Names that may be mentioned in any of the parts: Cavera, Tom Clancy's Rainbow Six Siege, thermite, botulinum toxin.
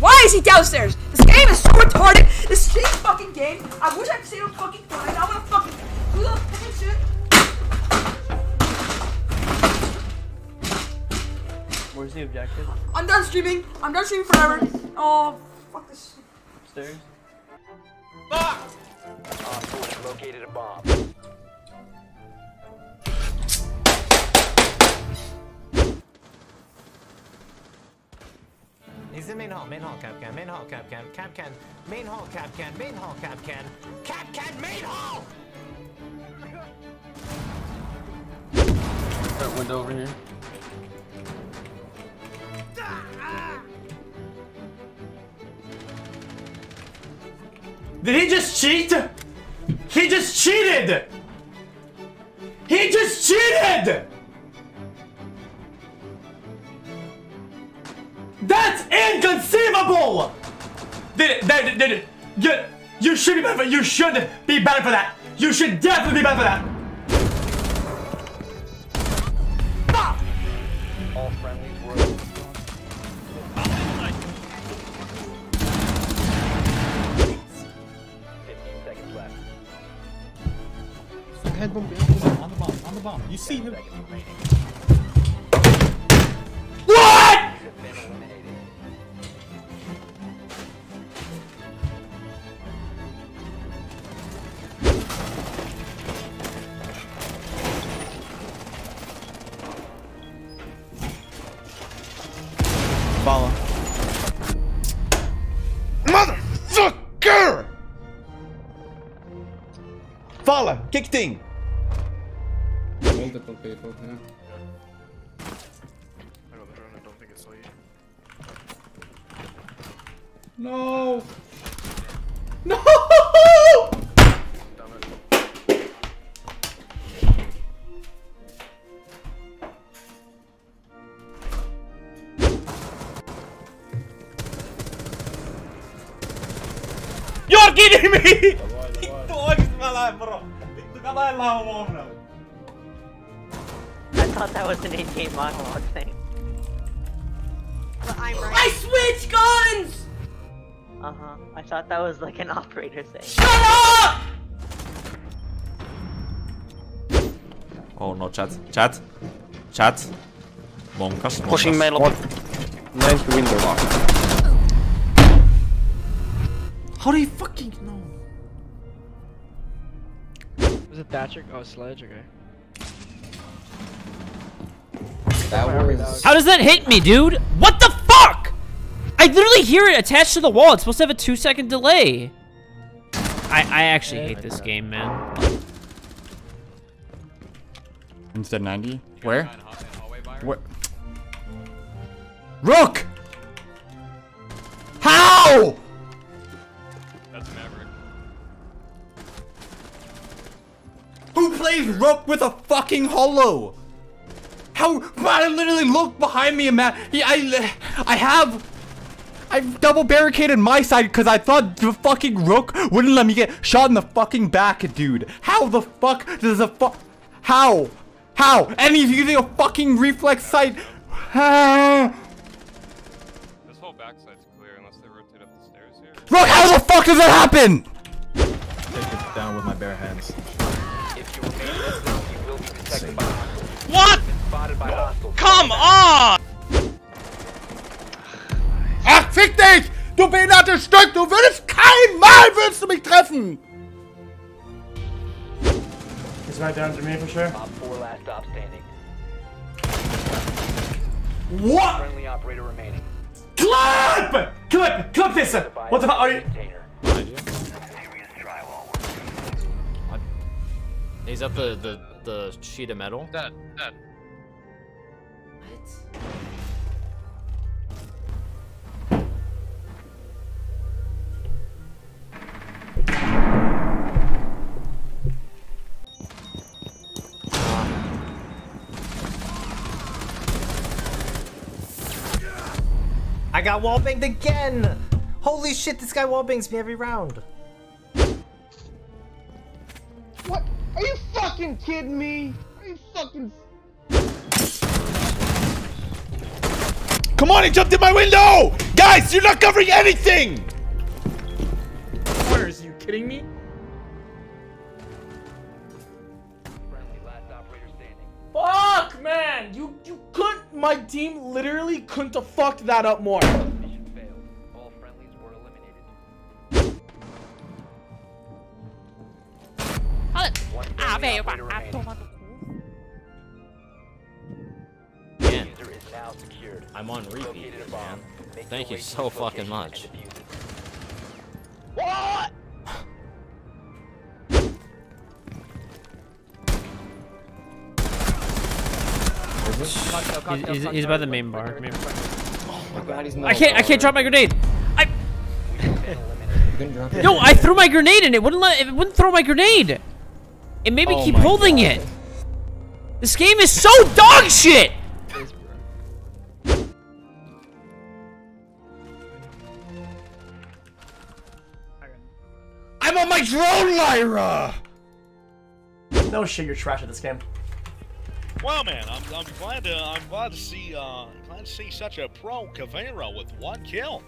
Why is he downstairs? This game is so retarded. This shitty fucking game. I wish I could save him fucking time. I'm gonna fucking do the fucking shit. Where's the objective? I'm done streaming. I'm done streaming forever. Oh, fuck this. Upstairs. Fuck! Hostile located a bomb. He's in main hall, cap can, main hall! That window over here. Did he just cheat? He just cheated! He just cheated! That's inconceivable! You should be better for that! You should definitely be better for that! Stop! All friendly world. On the bomb, you see him. What? Follow. Motherfucker! Follow, kick thing. Multiple people, yeah. I got the drone, I don't think I saw you. No! No! Damn it. You're kidding me! I thought that was an 18 monologue thing. But I'm right. I switch guns! Uh-huh. I thought that was like an operator thing. Shut up! Oh no, chat. Chat. Chat. Bonkas. Pushing metal. Nice window lock. How do you fucking know? Was it Thatcher? Oh, Sledge? Okay. How does that hit me, dude? What the fuck? I literally hear it attached to the wall. It's supposed to have a 2-second delay. I actually hate this game, man. Instead 90? Where? What? Rook! How? That's Maverick. Who plays Rook with a fucking hollow? How? I literally looked behind me and man, I've double barricaded my side because I thought the fucking Rook wouldn't let me get shot in the fucking back, dude. How the fuck does a fuck? How? How? And he's using a fucking reflex sight. This whole backside's clear unless they rotate up the stairs here. Rook, how the fuck does that happen? Take it down with my bare hands. If you remain listening, you will be detected by. What? Come on! Ach, fick dich! Du behindertes Stück! Du würdest kein Mal würdest du mich treffen! It's right down to me for sure. What? Friendly operator remaining. Clip! Clip! Clip this! What the fuck are you? What? He's up the sheet of metal. Dead. I got wallbanged again! Holy shit, this guy wallbangs me every round. What? Are you fucking kidding me? Are you fucking... Come on, he jumped in my window! Guys, you're not covering anything! Where is he? You kidding me? Fuck, man! You couldn't... My team literally couldn't have fucked that up more. Mission failed. All friendlies were eliminated. I'm on repeat, man. Thank you so fucking much. What? He's by the main bar. Oh my god, he's not. I can't drop my grenade. No, I threw my grenade and it wouldn't throw my grenade. It made me keep holding it. This game is so dog shit. I'm on my drone, Lyra! No shit, you're trash at this game. Wow, man, I'm glad to see such a pro Cavera with one kill.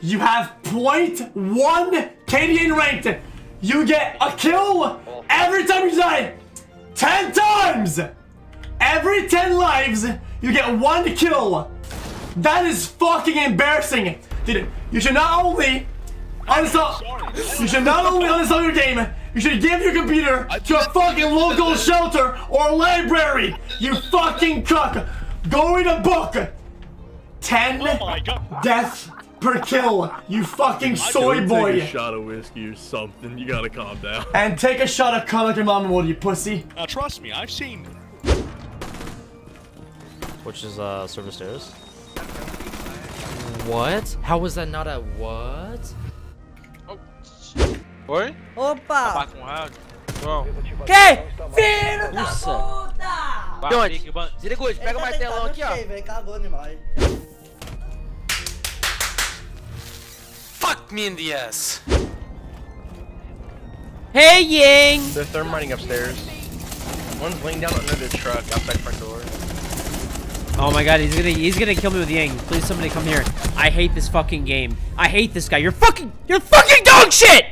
You have 0.1 Canadian ranked. You get a kill every time you die. 10 times! Every 10 lives, you get one kill. That is fucking embarrassing. Dude, you should not only uninstall your game, you should give your computer to a fucking local shelter or library, you fucking cuck. Go read a book. 10 deaths per kill, you fucking soy boy. Take a shot of whiskey or something, you gotta calm down. And take a shot of cum like your mama would, you pussy. Trust me, I've seen. Which is service stairs. What? How was that not a what? Oi? Opa! Que filho da puta! De onde? Zira Good, pega o martelão aqui, ó. Fuck me in the ass! Hey, Yang! They're thermiting upstairs. One's laying down under the truck outside front door. Oh my god, he's gonna kill me with Yang. Please, somebody come here. I hate this fucking game. I hate this guy. You're fucking dog shit!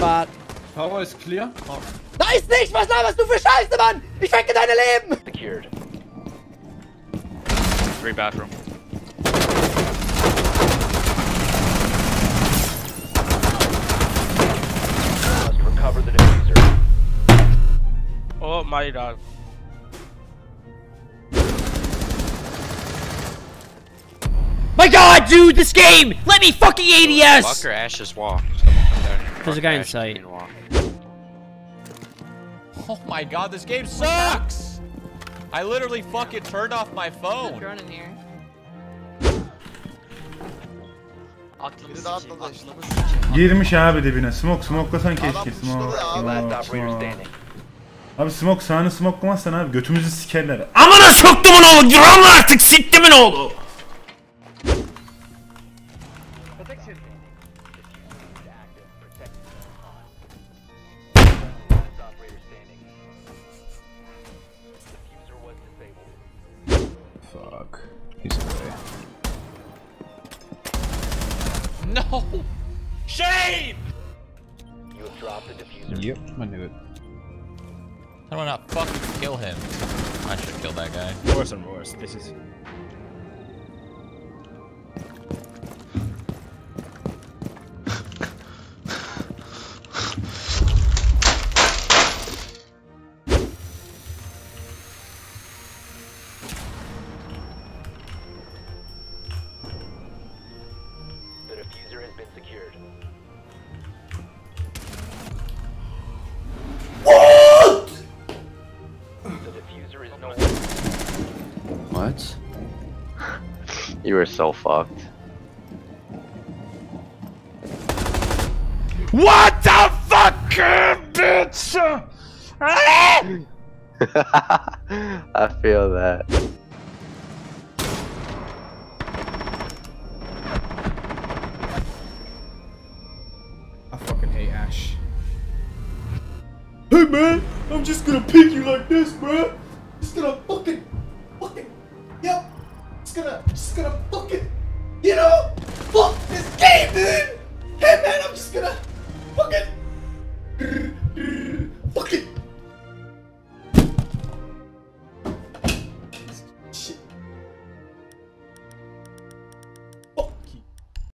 But Power is clear. Oh. Da ist nichts! Was laberst du für Scheiße, Mann? Ich fecke deine Leben! Secured. Three bathroom. Must recover the diffuser. Oh my god. My god, dude, this game! Let me fucking ADS! Fucker, Ash just walked. There's a guy in sight. Oh my god, this game sucks! I literally fucking turned off my phone. There's a drone in here. Girmiş abi dibine. Smoke, smoke'lasan keşke. Smoke. Abi smoke, sahne smoke'lamazsan abi götümüzü sikerler. Amına soktumun oğlu, drone artık siktimin oğlu! Fuck. He's away. No! Shame! You have dropped the diffuser. Yep, I knew it. How do I not fucking kill him? I should kill that guy. Worse and worse. This is. What? The diffuser is no. What? You were so fucked. What the fuck, bitch? I feel that. Hey man, I'm just gonna pick you like this, bruh. Just gonna fucking, yep. She's gonna fucking, you know?